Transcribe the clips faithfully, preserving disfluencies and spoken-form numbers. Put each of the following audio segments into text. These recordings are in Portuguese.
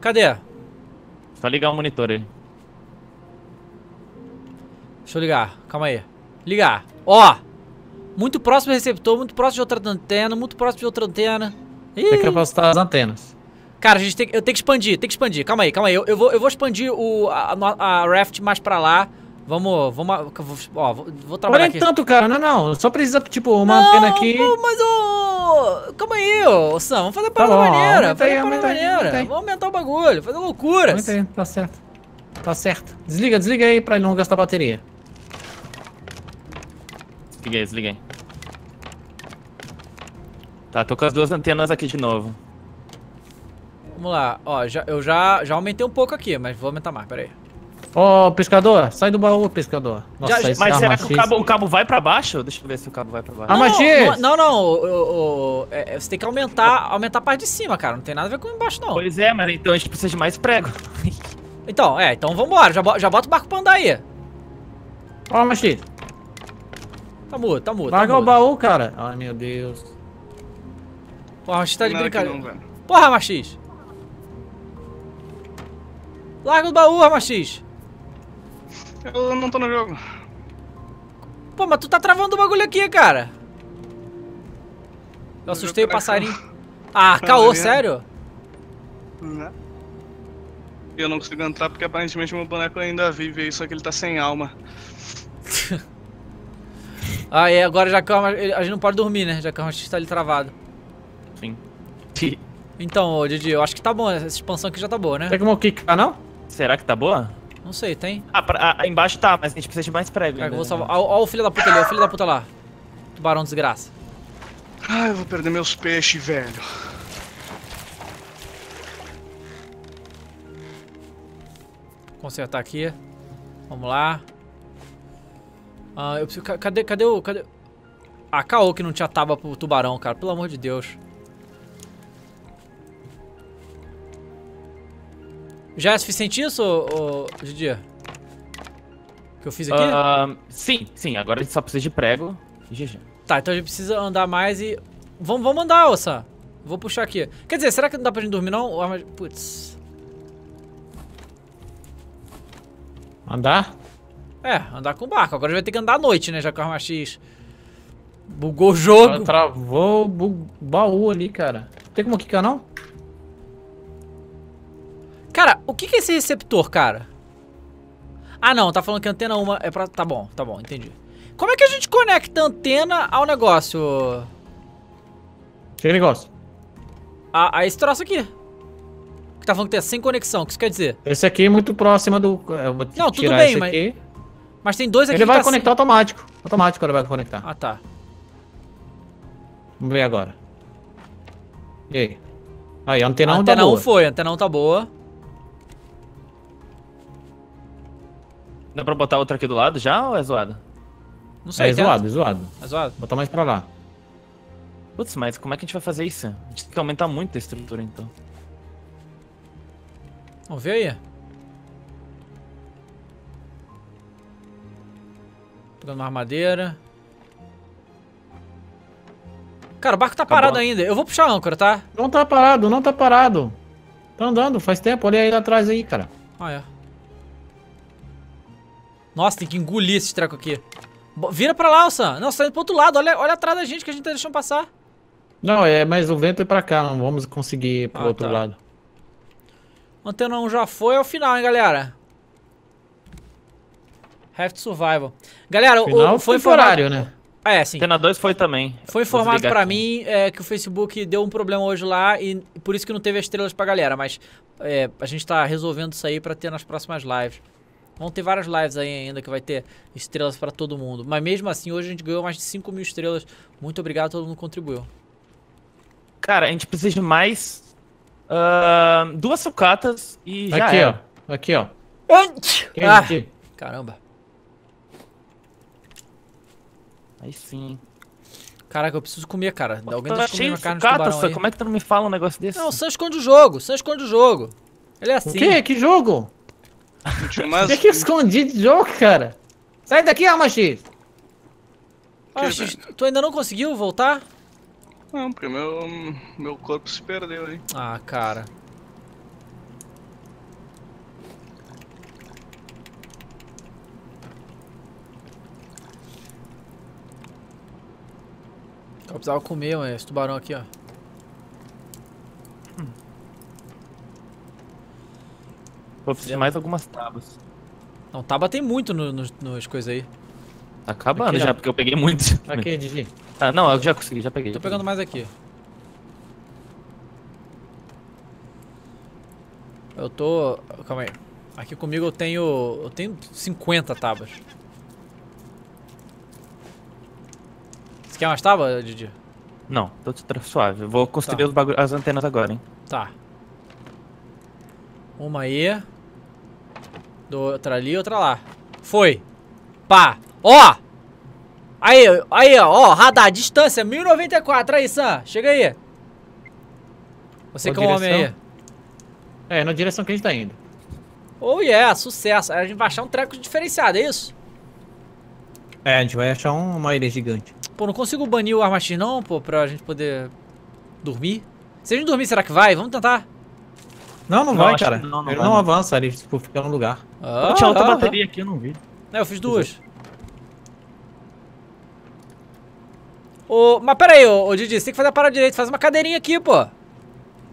Cadê? Só ligar o monitor aí. Deixa eu ligar, calma aí. Ligar, ó. Muito próximo do receptor, muito próximo de outra antena, muito próximo de outra antena. Ih. Tem que afastar as antenas. Cara, a gente tem, eu tenho que expandir, tem que expandir. Calma aí, calma aí. Eu, eu, vou, eu vou expandir o, a, a Raft mais pra lá. Vamos, vamos, ó, vou, vou trabalhar aqui. Não é tanto, cara, não, não. Só precisa, tipo, uma não, antena aqui. Não, mas ô... Oh, calma aí, ô, Sam. Vamos fazer a parada tá maneira. Aumenta aí, aumenta aí, maneira. Aumenta aí. Vamos aumentar o bagulho, fazer loucuras. Aumenta aí, tá certo. Tá certo. Desliga, desliga aí pra não gastar bateria. Desliguei, desliguei. Tá, tô com as duas antenas aqui de novo. Vamos lá, ó, já, eu já, já aumentei um pouco aqui, mas vou aumentar mais, peraí. Ó, oh, pescador, sai do baú, pescador. Nossa, já, mas será que o cabo, o cabo vai pra baixo? Deixa eu ver se o cabo vai pra baixo. Não, não, não, não o, o, o, é, você tem que aumentar, aumentar a parte de cima, cara, não tem nada a ver com embaixo, não. Pois é, mas então a gente precisa de mais prego. Então, é, então vambora, já, já bota o barco pra andar aí. Ó, Machix. Tá mudo, tá mudo. Larga tá o baú, cara. Ai, meu Deus. Porra, Machix tá de brincadeira. Porra, Machix. Larga o baú, Ramachix! Eu não tô no jogo. Pô, mas tu tá travando o bagulho aqui, cara. Eu assustei o passarinho. Ah, caô, sério? Não. Eu não consigo entrar porque aparentemente meu boneco ainda vive aí, só que ele tá sem alma. Ah, é, agora já que a gente não pode dormir, né? Já que o Ramachix tá ali travado. Sim. Então, ô, Didi, eu acho que tá bom, essa expansão aqui já tá boa, né? Tem como quicar, não? Será que tá boa? Não sei, tem. Ah, pra, ah embaixo tá, mas a gente precisa de mais prego. Cara, eu vou salvar. Ó, ó o filho da puta ali, ó o filho da puta lá. Tubarão desgraça. Ai, eu vou perder meus peixes, velho. Consertar aqui. Vamos lá. Ah, eu preciso... Cadê, cadê o... Cadê... Ah, caô que não tinha tábua pro tubarão, cara. Pelo amor de Deus. Já é suficiente isso, ô, ô, Didi? Que eu fiz aqui? Uh, sim, sim. Agora a gente só precisa de prego e G G. Tá, então a gente precisa andar mais e... Vamos, vamos andar, ossa. Vou puxar aqui. Quer dizer, será que não dá pra gente dormir, não? Putz. Andar? É, andar com o barco. Agora a gente vai ter que andar à noite, né? Já que o Armax bugou o jogo. Ela travou o baú ali, cara. Tem como quicar, não? Cara, o que que é esse receptor, cara? Ah, não, tá falando que a antena uma é pra... Tá bom, tá bom, entendi. Como é que a gente conecta a antena ao negócio? Que negócio? A, a esse troço aqui. Que tá falando que tem sem conexão, o que isso quer dizer? Esse aqui é muito próximo do... Eu vou não, tudo bem, mas... Aqui. Mas tem dois aqui ele que Ele vai tá conectar sem... automático. Automático ele vai conectar. Ah, tá. Vamos ver agora. E aí? Aí, a antena a não tá antena boa. A antena um foi, a antena um tá boa. Dá pra botar outra aqui do lado já ou é zoado? Não sei. É zoado, é zoado. É zoado? Botar mais pra lá. Putz, mas como é que a gente vai fazer isso? A gente tem que aumentar muito a estrutura então. Vamos ver aí. Pegando uma armadeira. Cara, o barco tá Acabou. parado ainda. Eu vou puxar a âncora, tá? Não tá parado, não tá parado. Tá andando, faz tempo. Olha aí lá atrás aí, cara. Ah, é. Nossa, tem que engolir esse treco aqui. Vira pra lá, Sam. Não, você tá indo pro outro lado. Olha, olha atrás da gente que a gente tá deixando passar. Não, é, mas o vento é pra cá. Não vamos conseguir ir pro ah, outro tá. lado. Antena um já foi. É o final, hein, galera? Raft Survival. Galera, final o... foi por horário, né? É, sim. Antena dois foi também. Foi informado pra mim é, que o Facebook deu um problema hoje lá e por isso que não teve as estrelas pra galera. Mas é, a gente tá resolvendo isso aí pra ter nas próximas lives. Vão ter várias lives aí ainda que vai ter estrelas pra todo mundo. Mas mesmo assim, hoje a gente ganhou mais de cinco mil estrelas. Muito obrigado a todo mundo que contribuiu. Cara, a gente precisa de mais... Uh, duas sucatas e já Aqui, era. ó. Aqui, ó. Ah, aqui? Caramba. Aí sim. Caraca, eu preciso comer, cara. Pô, alguém tá cheio de sucata, Sam. Como é que tu não me fala um negócio desse? Não, o Sam esconde o jogo. O Sam esconde o jogo. Ele é assim. O quê? Que jogo? Mas... Você que escondi de jogo, cara? Sai daqui, Armax! Armax, tu ainda não conseguiu voltar? Não, porque meu, meu corpo se perdeu, hein? Ah, cara. Eu precisava comer, mano, esse tubarão aqui, ó. Vou precisar de mais algumas tábuas. Não, tábua tem muito no, no, nas coisas aí. Tá acabando aqui, já, ó. Porque eu peguei muito. Aqui, Digi. Ah, não, eu já consegui, já peguei. Tô já pegando peguei. mais aqui. Eu tô... Calma aí. Aqui comigo eu tenho... Eu tenho cinquenta tábuas. Você quer mais tábua, Didi? Não, tô suave. Eu vou construir tá. os as antenas agora, hein. Tá. Uma aí. Outra ali, outra lá. Foi. Pá. Ó! Aí, aí, ó, radar, distância, mil e noventa e quatro, aí, Sam, chega aí. Você que é um homem aí. É, na direção que a gente tá indo. Oh, yeah, sucesso. Aí a gente vai achar um treco diferenciado, é isso? É, a gente vai achar uma ilha gigante. Pô, não consigo banir o Armax não, pô, pra gente poder dormir. Se a gente dormir, será que vai? Vamos tentar. Não, não, não vai, cara. Não, não ele vai, não avança, ele tipo, fica no lugar. Ah, pô, tinha outra ah, bateria ah. aqui, eu não vi. É, eu fiz duas. Oh, mas pera aí, ô oh, oh, Didi, você tem que fazer a parada direito, faz uma cadeirinha aqui, pô.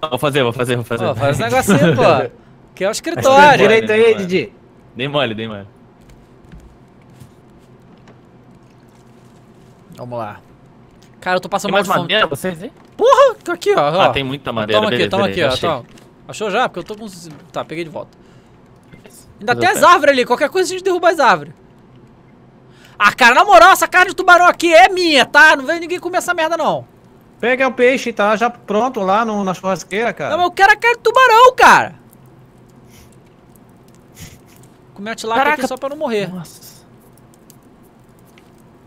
Vou fazer, vou fazer, vou fazer. Oh, faz um negocinho, pô. Que é o escritório. Direito aí, Didi. Dei mole, dei mole. Vamos lá. Cara, eu tô passando mal de fome. Tem mais madeira, vocês aí? Porra, tá aqui, ó. Ah, ó. Tem muita madeira, toma beleza. Toma aqui, toma aqui, ó. Achei. Achou já? Porque eu tô com... Tá, peguei de volta. Ainda tem as árvores ali, qualquer coisa a gente derruba as árvores. Ah, cara, na moral, essa carne de tubarão aqui é minha, tá? Não vem ninguém comer essa merda, não. Pega o peixe, tá? Já pronto lá no, na churrasqueira, cara. Não, mas eu quero a carne de tubarão, cara. Comer a tilápia aqui só pra não morrer. Nossa.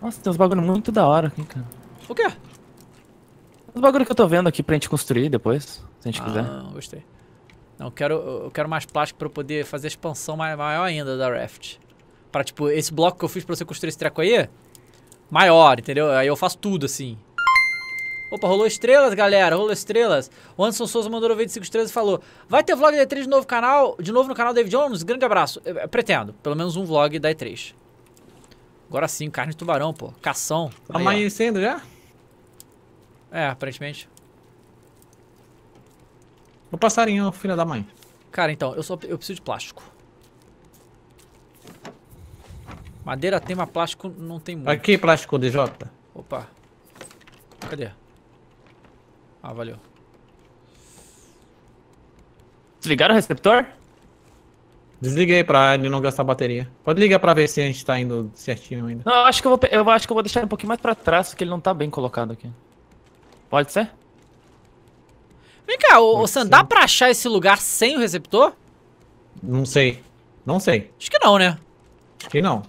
Nossa, tem uns bagulho muito da hora aqui, cara. O quê? Os bagulho que eu tô vendo aqui pra gente construir depois, se a gente ah, quiser. Ah, gostei. Não, eu quero, eu quero mais plástico pra eu poder fazer a expansão maior ainda da Raft. Pra, tipo, esse bloco que eu fiz pra você construir esse treco aí, maior, entendeu? Aí eu faço tudo, assim. Opa, rolou estrelas, galera, rolou estrelas. O Anderson Souza mandou noventa e cinco estrelas e falou: vai ter vlog da E três de novo, canal, de novo no canal David Jones? Grande abraço. Eu, eu pretendo, pelo menos um vlog da E três. Agora sim, carne de tubarão, pô. Cação. Tá amanhecendo já? É, aparentemente. O passarinho, filha da mãe. Cara, então, eu, só, eu preciso de plástico. Madeira tem, mas plástico não tem muito. Aqui, plástico D J. Opa. Cadê? Ah, valeu. Desligaram o receptor? Desliguei pra ele não gastar bateria. Pode ligar pra ver se a gente tá indo certinho ainda. Não, eu acho que eu vou, eu acho que eu vou deixar um pouquinho mais pra trás, porque ele não tá bem colocado aqui. Pode ser? Vem cá, ô Sam, dá pra achar esse lugar sem o receptor? Não sei. Não sei. Acho que não, né? Acho que não.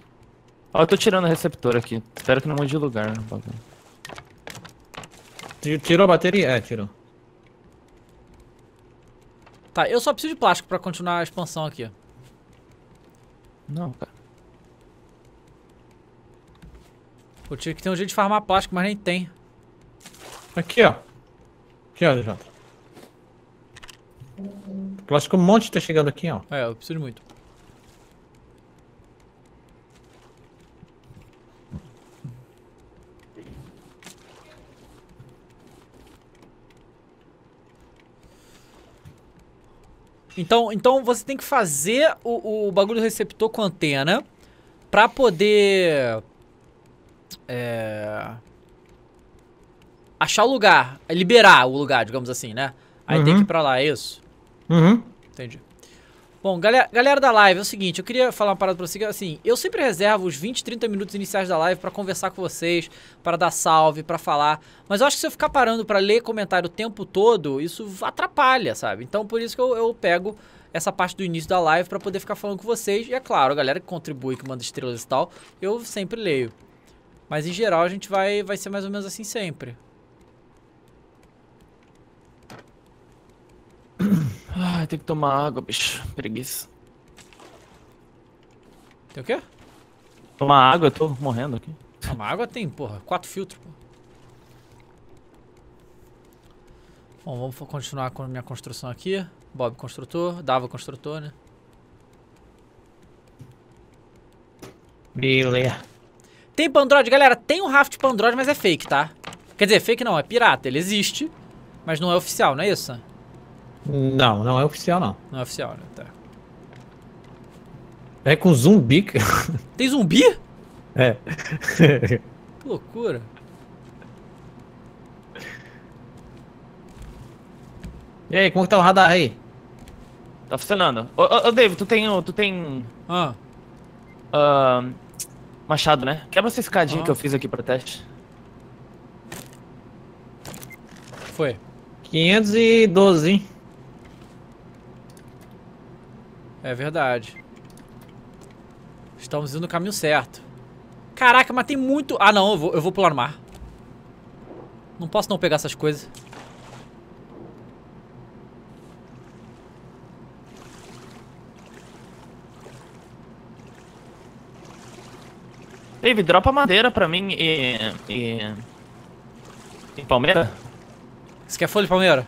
Ó, eu tô tirando o receptor aqui. Espero que não mude de lugar. Tirou a bateria? É, tirou. Tá, eu só preciso de plástico pra continuar a expansão aqui. Não, cara. Pô, tinha que ter um jeito de farmar plástico, mas nem tem. Aqui, ó. Aqui, ó, D J. Plástico um monte tá chegando aqui, ó. É, eu preciso muito. Então, então você tem que fazer o, o bagulho do receptor com antena pra poder é, achar o lugar, liberar o lugar, digamos assim, né? Aí uhum. tem que ir pra lá, é isso? Uhum. Entendi. Bom, galera, galera da live, é o seguinte, eu queria falar uma parada pra vocês, assim, eu sempre reservo os vinte, trinta minutos iniciais da live pra conversar com vocês, pra dar salve, pra falar, mas eu acho que se eu ficar parando pra ler comentário o tempo todo, isso atrapalha, sabe? Então por isso que eu, eu pego essa parte do início da live pra poder ficar falando com vocês, e é claro, a galera que contribui, que manda estrelas e tal, eu sempre leio. Mas em geral a gente vai, vai ser mais ou menos assim sempre. Ai, tem que tomar água, bicho. Preguiça. Tem o quê? Tomar água, eu tô morrendo aqui. Tomar água tem, porra. Quatro filtros, porra. Bom, vamos continuar com a minha construção aqui. Bob construtor, Dava construtor, né? Beleza. Tem pra Android, galera? Tem um Raft pra Android, mas é fake, tá? Quer dizer, fake não, é pirata. Ele existe, mas não é oficial, não é isso? Não, não é oficial, não. Não é oficial, né? Tá. É com zumbi. Tem zumbi? É. Que loucura. E aí, como que tá o radar aí? Tá funcionando. Ô, ô, ô David, tu tem... Tu tem... Ah. Uh, machado, né? Quebra essa escadinha ah. que eu fiz aqui pra teste. Foi. quinhentos e doze, hein? É verdade. Estamos indo no caminho certo. Caraca, mas tem muito... Ah, não, eu vou, eu vou pular no mar. Não posso não pegar essas coisas. David, dropa madeira pra mim e... e... e palmeira? Você quer folha de palmeira?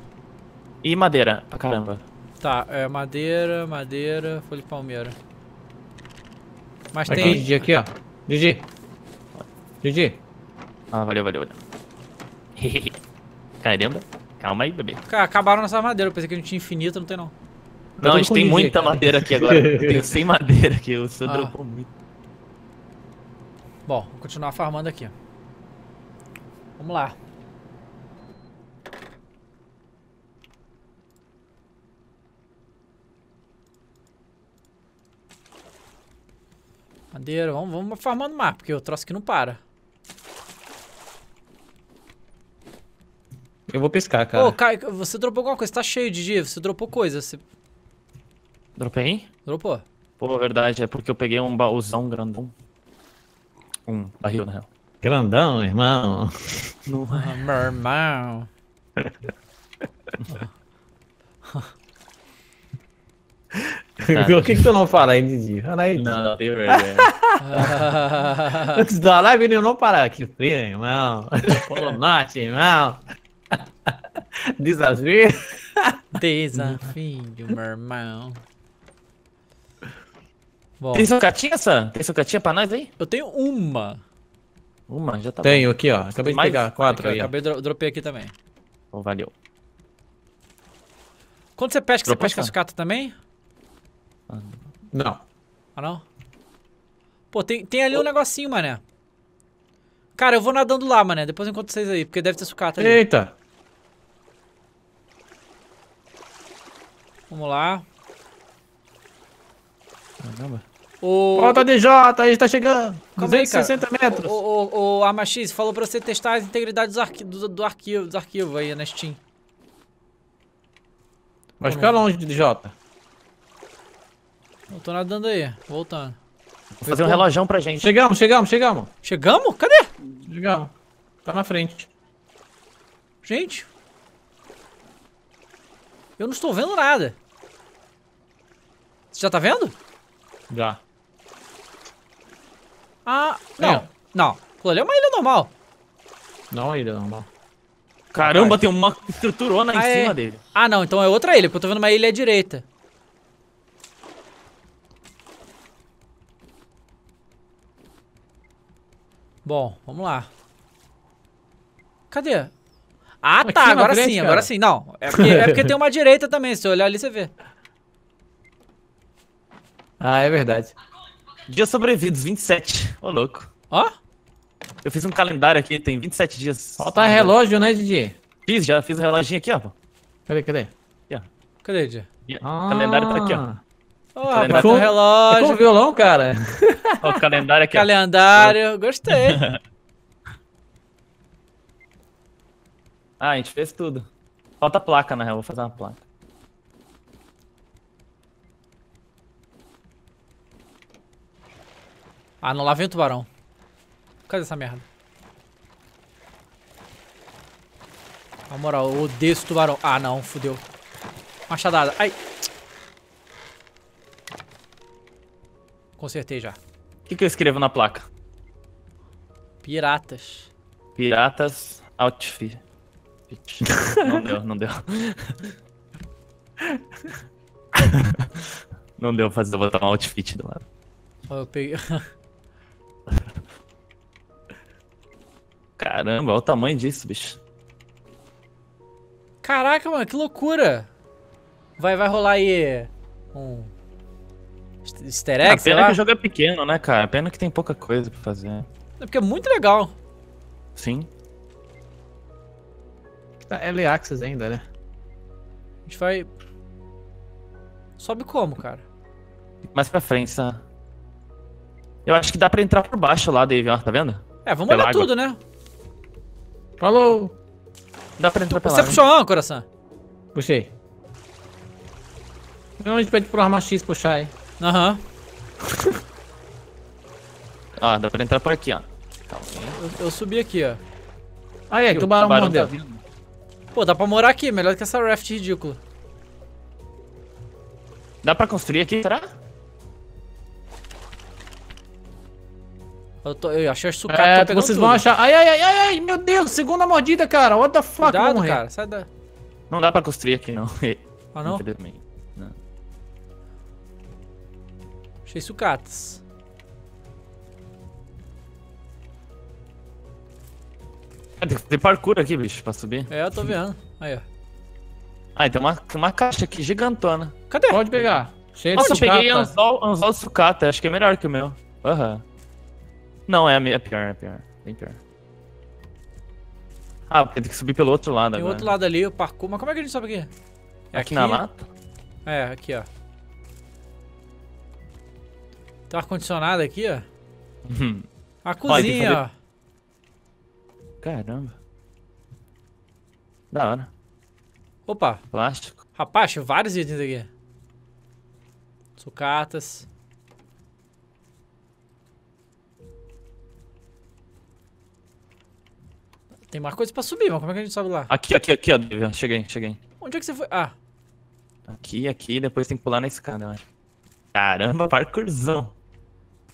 E madeira, pra caramba. Tá, é madeira, madeira, folha de palmeira. Mas aqui, tem... Gigi, aqui, ó. Gigi. Gigi. Ah, valeu, valeu, valeu. Caramba. Calma aí, bebê. Cara, acabaram nossa madeira. Eu pensei que a gente tinha infinita, não tem não. Não, a gente tem muita madeira aqui agora. Eu tenho cem madeira aqui. Eu só dropou muito. Bom, vou continuar farmando aqui. Vamos lá. Madeira, vamos, vamos farmando o mar, porque o troço aqui não para. Eu vou pescar, cara. Ô, oh, você dropou alguma coisa, tá cheio de dia, você dropou coisa. Você... Dropei? Dropou. Pô, verdade, é porque eu peguei um baúzão grandão. Um barril, na real. Grandão, irmão. Não é, meu irmão. Por que que tu não fala aí, Didi? Fala aí, não, não tem vergonha. Antes da live ele não para aqui, irmão. Polonote, irmão. Desafio. Desafio, meu irmão. Bom. Tem sucatinha, Sam? Tem sucatinha pra nós aí? Eu tenho uma. Uma, já tá. Tenho bom. Aqui, ó. Acabei de pegar quatro aqui, aí. Acabei de dropei aqui também. Oh, valeu. Quando você pesca, Dropa você pesca sucata também? Não. Ah, não? Pô, tem, tem ali oh. um negocinho, mané. Cara, eu vou nadando lá, mané. Depois eu encontro vocês aí, porque deve ter sucata ali. Eita! Vamos lá. Caramba. O... Volta D J, aí tá chegando. duzentos e sessenta aí, metros. O, o, o Armax falou pra você testar a integridade dos, arqui... do, do arquivo, dos arquivos aí na Steam. Vai ficar longe de D J. Eu tô nadando aí, voltando. Vou fazer um relojão pra gente. Chegamos, chegamos, chegamos. Chegamos? Cadê? Chegamos. Tá na frente. Gente. Eu não estou vendo nada. Você já tá vendo? Já. Ah, não. É. Não. Pô, ali é uma ilha normal. Não é uma ilha normal. Caramba, Ai. tem uma estruturona ah, em é. cima dele. Ah, não. Então é outra ilha, porque eu tô vendo uma ilha à direita. Bom, vamos lá. Cadê? Ah, aqui tá. Agora frente, sim, cara. agora sim. Não. É porque, é porque tem uma direita também. Se eu olhar ali, você vê. Ah, é verdade. Dias sobrevividos, vinte e sete. Ô, louco. Ó? Eu fiz um calendário aqui, tem vinte e sete dias. Ó, tá relógio, né, Didi? Fiz, já fiz o reloginho aqui, ó. Cadê, cadê? Aqui, ó. Cadê, Didi? Ah. O calendário tá aqui, ó. Oh, rapaz, com... relógio. É com o violão, cara. Ó, o calendário aqui, ó. Calendário, gostei. Ah, a gente fez tudo. Falta placa, na real, vou fazer uma placa. Ah, não, lá vem o tubarão. Cadê essa merda? Na moral, eu odeio esse tubarão. Ah, não, fudeu. Machadada. Ai. Consertei já. O que que eu escrevo na placa? Piratas. Piratas Outfit. Não deu, não deu. Não deu pra fazer, botar um outfit do lado. Ó, eu peguei. Caramba, olha o tamanho disso, bicho. Caraca, mano, que loucura. Vai, vai rolar aí um easter egg, ah, sei lá. Pena que o jogo é pequeno, né, cara? Pena que tem pouca coisa pra fazer. É porque é muito legal. Sim. É Leaxis ainda, né? A gente vai... Sobe como, cara? Mais pra frente, tá? Eu acho que dá pra entrar por baixo lá, David, ó, tá vendo? É, vamos pela olhar água. Tudo, né? Falou! Dá pra entrar tu, pela Você água. Puxou a âncora, Sam? Puxei. Não, a gente pede pro Armax puxar aí. Aham. Uhum. Ah, dá pra entrar por aqui, ó. Eu, eu subi aqui, ó. Aí, aí, tubarão mordeu. Tá. Pô, dá pra morar aqui, melhor que essa raft ridícula. Dá pra construir aqui, será? Eu, tô, eu achei as sucatas. É, vocês tudo. Vão achar. Ai, ai, ai, ai, meu Deus, segunda mordida, cara. What the fuck, cuidado, cara, sai da... Não dá pra construir aqui, não. Ah, não? Não. Achei sucatas. Tem parkour aqui, bicho, pra subir. É, eu tô vendo. Aí, ó. Ah, tem uma, uma caixa aqui gigantona. Cadê? Pode pegar. Cheio Nossa, de eu peguei anzol, anzol de sucata. Acho que é melhor que o meu. Aham. Uhum. Não, é, é pior, é pior. Bem pior. Ah, porque tem que subir pelo outro lado tem agora. Tem outro lado ali, o parkour. Mas como é que a gente sobe aqui? É aqui, aqui na lata? É, aqui, ó. Tem um ar-condicionado aqui, ó. Uhum. A cozinha, ó. Fazer... ó. Caramba. Da hora. Opa. Plástico. Rapaz, tinha vários itens aqui. Sucatas. Tem mais coisa pra subir, mas como é que a gente sobe lá? Aqui, aqui, aqui, ó. Cheguei, cheguei. Onde é que você foi? Ah. Aqui, aqui, depois tem que pular na escada, eu acho. Caramba, parkourzão.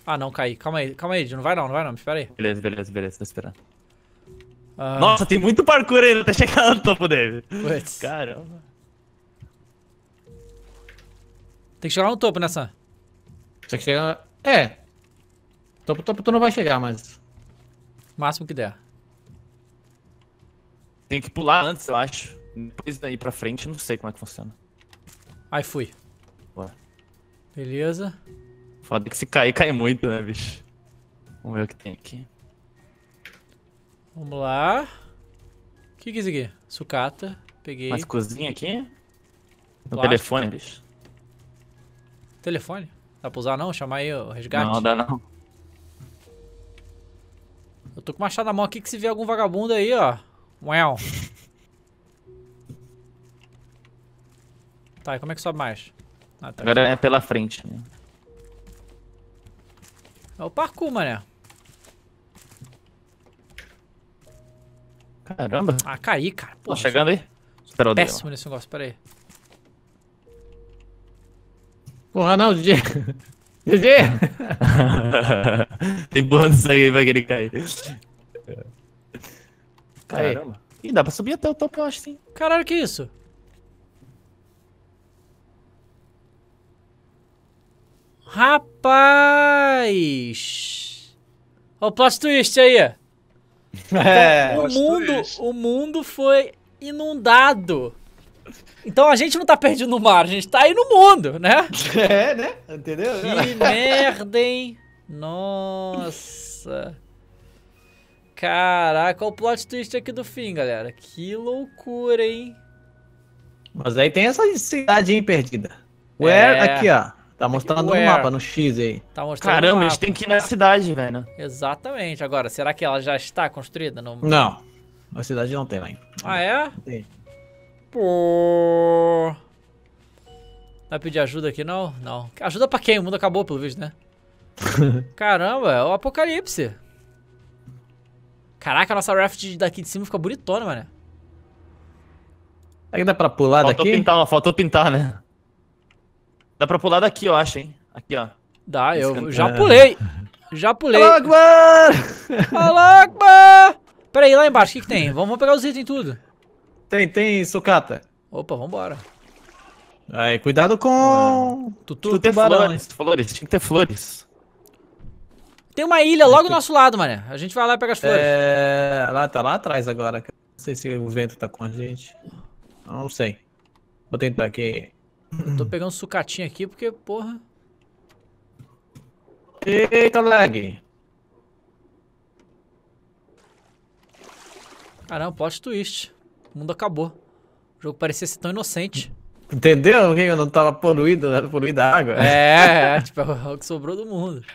Ah, não, caí. Calma aí, calma aí. Não vai não, não vai não. Me espera aí. Beleza, beleza, beleza. Tô esperando. Ah. Nossa, tem muito parkour ainda até chegar no topo dele. Puts. Caramba. Tem que chegar no topo, né, Sam? Tem que chegar... É. Topo, topo, tu não vai chegar, mas... Máximo que der. Tem que pular antes, eu acho. Depois daí pra frente, não sei como é que funciona. Aí fui. Boa. Beleza. Foda que se cair, cai muito, né, bicho? Vamos ver o que tem aqui. Vamos lá. O que que é isso aqui? Sucata. Peguei. Mas cozinha aqui? No telefone, bicho. Telefone? Dá pra usar não? Chamar aí o resgate? Não, dá não. Eu tô com o machado na mão aqui que se vê algum vagabundo aí, ó. Uau. Tá, e como é que sobe mais? Ah, tá. Agora é pela frente. Né? É o parkour, mané. Caramba. Ah, caí, cara. Pô, tá chegando aí? Espera, péssimo nesse negócio, pera aí. Porra, não, D J. D J! Tem bônus aí pra ele cair. Caramba. Ih, dá pra subir até o topo, eu acho, sim. Caralho, que isso? Rapaz! Olha o plot twist aí. É, então, o, mundo, o mundo foi inundado. Então a gente não tá perdido no mar, a gente tá aí no mundo, né? É, né? Entendeu? Que merda, hein? Nossa. Caraca, olha o plot twist aqui do fim, galera. Que loucura, hein? Mas aí tem essa cidade aí perdida. Where? É. Aqui, ó. Tá mostrando o mapa no X aí. Tá mostrando. Caramba, a gente tem que ir na cidade, velho. Exatamente. Agora, será que ela já está construída? No... Não. A cidade não tem lá ainda. Ah, é? Tem. Pô. Vai pedir ajuda aqui, não? Não. Ajuda pra quem? O mundo acabou, pelo visto, né? Caramba, é o apocalipse. Caraca, a nossa raft daqui de cima fica bonitona, mano. Será que dá pra pular daqui? Faltou pintar, faltou pintar, né? Dá pra pular daqui, eu acho, hein? Aqui, ó. Dá, eu já pulei. Já pulei. Alagba! Alagba! Pera aí, lá embaixo, o que que tem? Vamos pegar os itens tudo. Tem, tem sucata. Opa, vambora. Aí, cuidado com... Ah. Tutu, tu tem flores, flores, tinha que ter flores. Tem uma ilha logo do nosso lado, mané. A gente vai lá pegar as flores. É... Lá, tá lá atrás agora. Não sei se o vento tá com a gente. Não sei. Vou tentar aqui. Eu tô pegando sucatinha aqui porque, porra... Eita, lag. Caramba, plot twist. O mundo acabou. O jogo parecia ser tão inocente. Entendeu? Eu não tava poluído, era poluída a água. É, é, tipo, é o que sobrou do mundo.